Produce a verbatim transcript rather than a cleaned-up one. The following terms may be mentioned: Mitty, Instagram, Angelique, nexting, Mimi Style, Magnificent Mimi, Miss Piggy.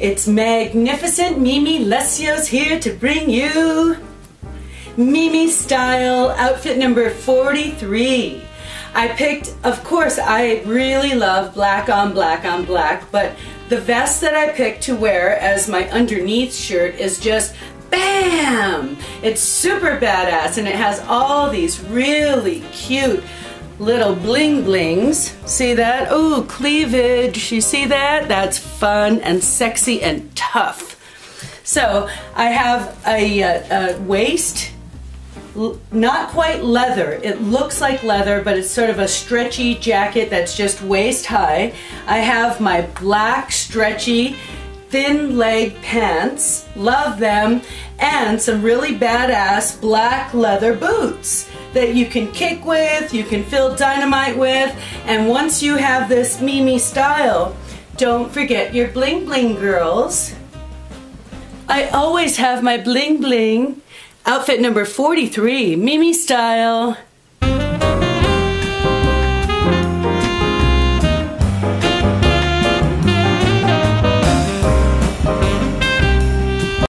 It's Magnificent Mimi Lesio's here to bring you Mimi Style outfit number forty-three. I picked, of course, I really love black on black on black, but the vest that I picked to wear as my underneath shirt is just bam! It's super badass, and it has all these really cute little bling blings. See that? Oh, cleavage. You see that? That's fun and sexy and tough. So I have a, a, a waist, not quite leather. It looks like leather, but it's sort of a stretchy jacket that's just waist high. I have my black stretchy thin leg pants, love them, and some really badass black leather boots that you can kick with, you can fill dynamite with, and once you have this Mimi style, don't forget your bling bling, girls. I always have my bling bling. Outfit number forty-three, Mimi Style.